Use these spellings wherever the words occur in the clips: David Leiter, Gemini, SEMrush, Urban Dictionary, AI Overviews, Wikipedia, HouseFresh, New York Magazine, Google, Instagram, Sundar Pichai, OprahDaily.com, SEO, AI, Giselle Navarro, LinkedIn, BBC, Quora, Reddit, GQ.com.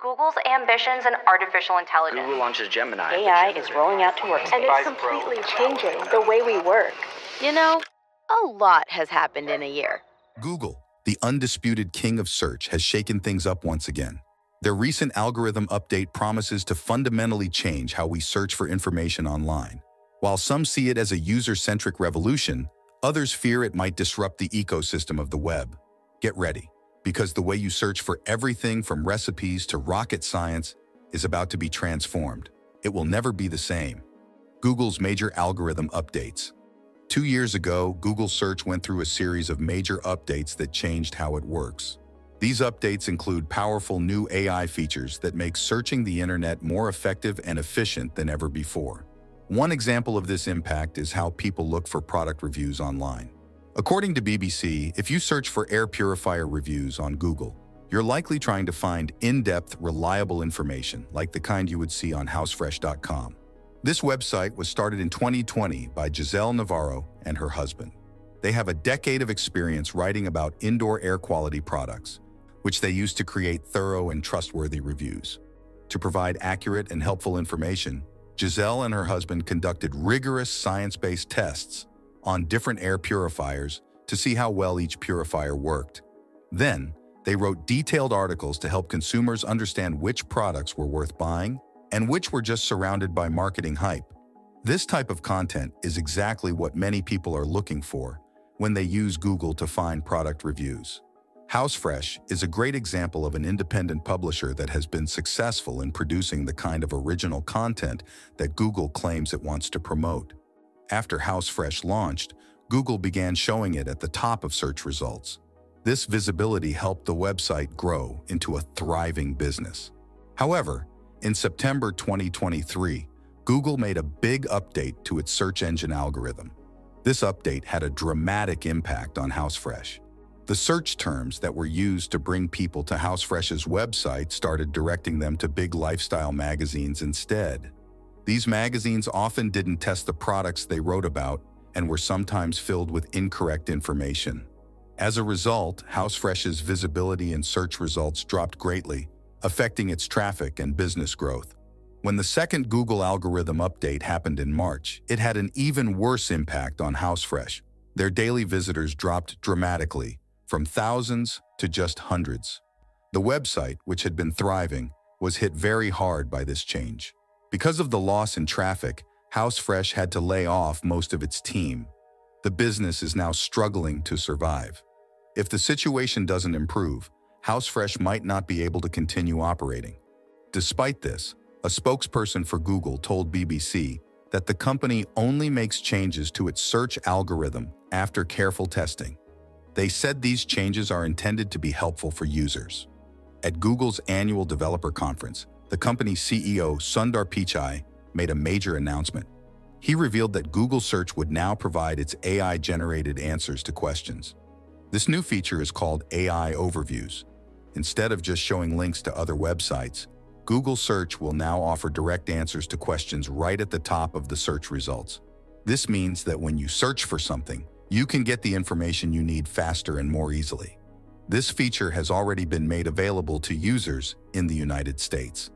Google's ambitions in artificial intelligence. Google launches Gemini. AI is rolling out to workspace. And it's completely changing the way we work. You know, a lot has happened in a year. Google, the undisputed king of search, has shaken things up once again. Their recent algorithm update promises to fundamentally change how we search for information online. While some see it as a user-centric revolution, others fear it might disrupt the ecosystem of the web. Get ready, because the way you search for everything from recipes to rocket science is about to be transformed. It will never be the same. Google's major algorithm updates. 2 years ago, Google Search went through a series of major updates that changed how it works. These updates include powerful new AI features that make searching the internet more effective and efficient than ever before. One example of this impact is how people look for product reviews online. According to BBC, if you search for air purifier reviews on Google, you're likely trying to find in-depth, reliable information like the kind you would see on HouseFresh.com. This website was started in 2020 by Giselle Navarro and her husband. They have a decade of experience writing about indoor air quality products, which they use to create thorough and trustworthy reviews. To provide accurate and helpful information, Giselle and her husband conducted rigorous science-based tests on different air purifiers to see how well each purifier worked. Then, they wrote detailed articles to help consumers understand which products were worth buying and which were just surrounded by marketing hype. This type of content is exactly what many people are looking for when they use Google to find product reviews. HouseFresh is a great example of an independent publisher that has been successful in producing the kind of original content that Google claims it wants to promote. After HouseFresh launched, Google began showing it at the top of search results. This visibility helped the website grow into a thriving business. However, in September 2023, Google made a big update to its search engine algorithm. This update had a dramatic impact on HouseFresh. The search terms that were used to bring people to HouseFresh's website started directing them to big lifestyle magazines instead. These magazines often didn't test the products they wrote about and were sometimes filled with incorrect information. As a result, HouseFresh's visibility in search results dropped greatly, affecting its traffic and business growth. When the second Google algorithm update happened in March, it had an even worse impact on HouseFresh. Their daily visitors dropped dramatically, from thousands to just hundreds. The website, which had been thriving, was hit very hard by this change. Because of the loss in traffic, HouseFresh had to lay off most of its team. The business is now struggling to survive. If the situation doesn't improve, HouseFresh might not be able to continue operating. Despite this, a spokesperson for Google told BBC that the company only makes changes to its search algorithm after careful testing. They said these changes are intended to be helpful for users. At Google's annual developer conference, the company's CEO, Sundar Pichai, made a major announcement. He revealed that Google Search would now provide its AI-generated answers to questions. This new feature is called AI Overviews. Instead of just showing links to other websites, Google Search will now offer direct answers to questions right at the top of the search results. This means that when you search for something, you can get the information you need faster and more easily. This feature has already been made available to users in the United States.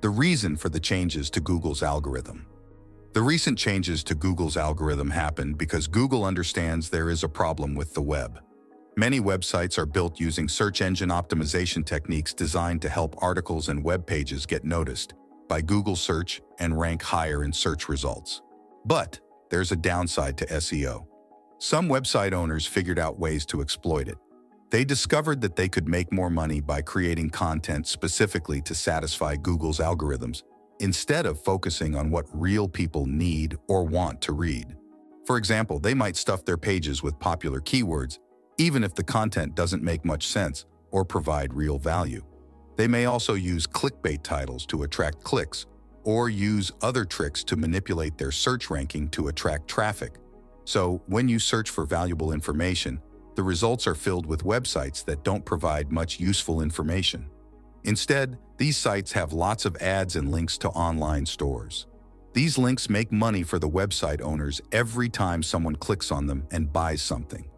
The reason for the changes to Google's algorithm. The recent changes to Google's algorithm happened because Google understands there is a problem with the web. Many websites are built using search engine optimization techniques designed to help articles and web pages get noticed by Google Search and rank higher in search results. But there's a downside to SEO. Some website owners figured out ways to exploit it. They discovered that they could make more money by creating content specifically to satisfy Google's algorithms, instead of focusing on what real people need or want to read. For example, they might stuff their pages with popular keywords, even if the content doesn't make much sense or provide real value. They may also use clickbait titles to attract clicks, or use other tricks to manipulate their search ranking to attract traffic. So, when you search for valuable information, the results are filled with websites that don't provide much useful information. Instead, these sites have lots of ads and links to online stores. These links make money for the website owners every time someone clicks on them and buys something.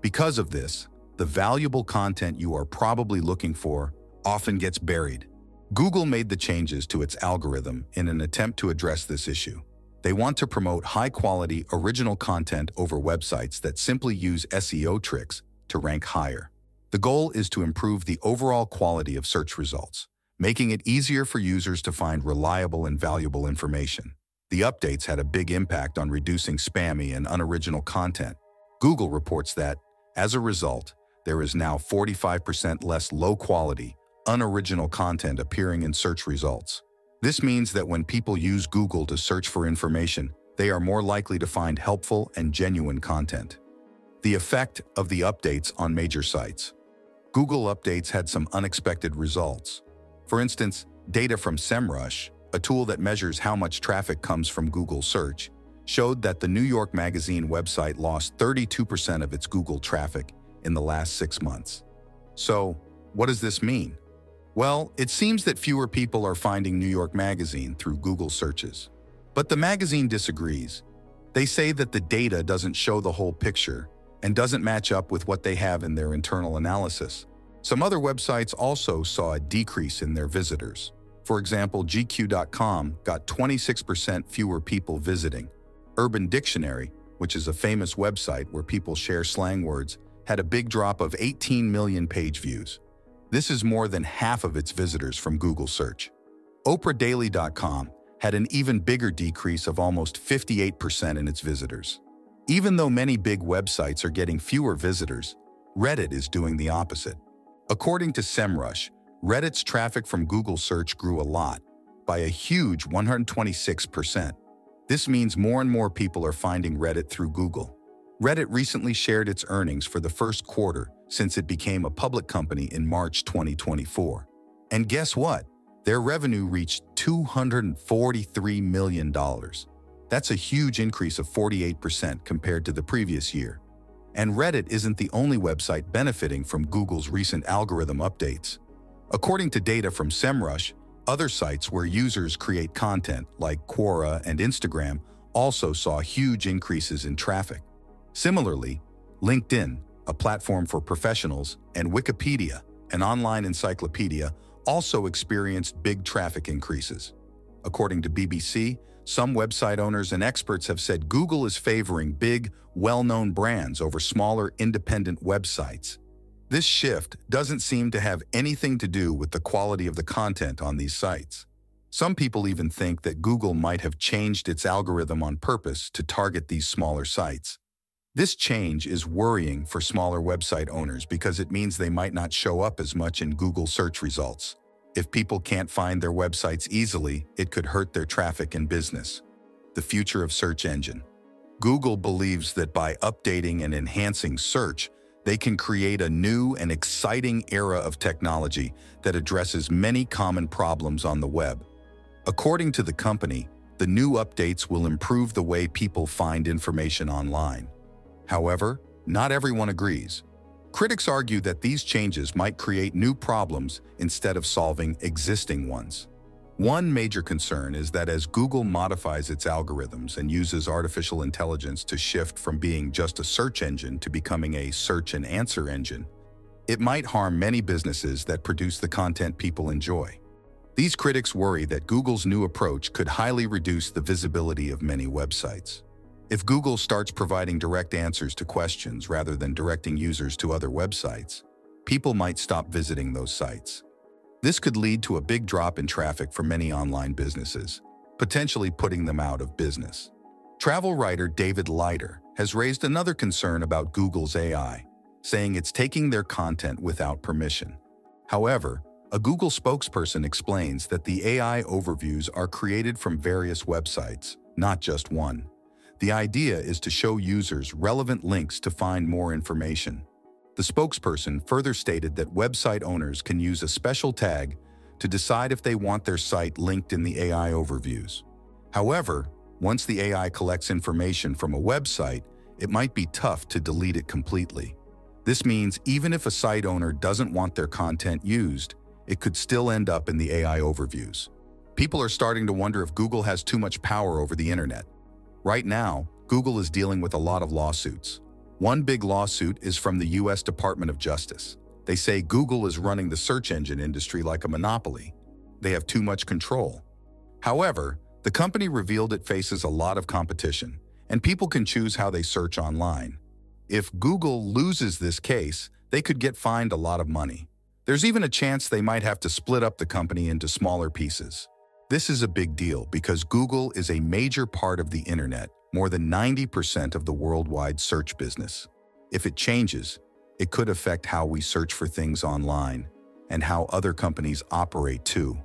Because of this, the valuable content you are probably looking for often gets buried. Google made the changes to its algorithm in an attempt to address this issue. They want to promote high-quality, original content over websites that simply use SEO tricks to rank higher. The goal is to improve the overall quality of search results, making it easier for users to find reliable and valuable information. The updates had a big impact on reducing spammy and unoriginal content. Google reports that, as a result, there is now 45% less low-quality, unoriginal content appearing in search results. This means that when people use Google to search for information, they are more likely to find helpful and genuine content. The effect of the updates on major sites. Google updates had some unexpected results. For instance, data from SEMrush, a tool that measures how much traffic comes from Google search, showed that the New York Magazine website lost 32% of its Google traffic in the last 6 months. So, what does this mean? Well, it seems that fewer people are finding New York Magazine through Google searches. But the magazine disagrees. They say that the data doesn't show the whole picture and doesn't match up with what they have in their internal analysis. Some other websites also saw a decrease in their visitors. For example, GQ.com got 26% fewer people visiting. Urban Dictionary, which is a famous website where people share slang words, had a big drop of 18 million page views. This is more than half of its visitors from Google search. OprahDaily.com had an even bigger decrease of almost 58% in its visitors. Even though many big websites are getting fewer visitors, Reddit is doing the opposite. According to SEMrush, Reddit's traffic from Google search grew a lot, by a huge 126%. This means more and more people are finding Reddit through Google. Reddit recently shared its earnings for the first quarter since it became a public company in March 2024. And guess what? Their revenue reached $243 million. That's a huge increase of 48% compared to the previous year. And Reddit isn't the only website benefiting from Google's recent algorithm updates. According to data from SEMrush, other sites where users create content, like Quora and Instagram, also saw huge increases in traffic. Similarly, LinkedIn, a platform for professionals, and Wikipedia, an online encyclopedia, also experienced big traffic increases. According to BBC, some website owners and experts have said Google is favoring big, well-known brands over smaller, independent websites. This shift doesn't seem to have anything to do with the quality of the content on these sites. Some people even think that Google might have changed its algorithm on purpose to target these smaller sites. This change is worrying for smaller website owners because it means they might not show up as much in Google search results. If people can't find their websites easily, it could hurt their traffic and business. The future of search engine. Google believes that by updating and enhancing search, they can create a new and exciting era of technology that addresses many common problems on the web. According to the company, the new updates will improve the way people find information online. However, not everyone agrees. Critics argue that these changes might create new problems instead of solving existing ones. One major concern is that as Google modifies its algorithms and uses artificial intelligence to shift from being just a search engine to becoming a search and answer engine, it might harm many businesses that produce the content people enjoy. These critics worry that Google's new approach could highly reduce the visibility of many websites. If Google starts providing direct answers to questions rather than directing users to other websites, people might stop visiting those sites. This could lead to a big drop in traffic for many online businesses, potentially putting them out of business. Travel writer David Leiter has raised another concern about Google's AI, saying it's taking their content without permission. However, a Google spokesperson explains that the AI overviews are created from various websites, not just one. The idea is to show users relevant links to find more information. The spokesperson further stated that website owners can use a special tag to decide if they want their site linked in the AI overviews. However, once the AI collects information from a website, it might be tough to delete it completely. This means even if a site owner doesn't want their content used, it could still end up in the AI overviews. People are starting to wonder if Google has too much power over the internet. Right now, Google is dealing with a lot of lawsuits. One big lawsuit is from the U.S. Department of Justice. They say Google is running the search engine industry like a monopoly. they have too much control. However, the company revealed it faces a lot of competition, and people can choose how they search online. If Google loses this case, they could get fined a lot of money. There's even a chance they might have to split up the company into smaller pieces. This is a big deal because Google is a major part of the internet, more than 90% of the worldwide search business. If it changes, it could affect how we search for things online and how other companies operate too.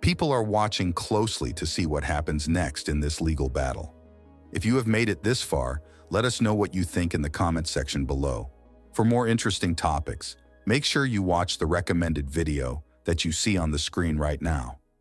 People are watching closely to see what happens next in this legal battle. If you have made it this far, let us know what you think in the comment section below. For more interesting topics, make sure you watch the recommended video that you see on the screen right now.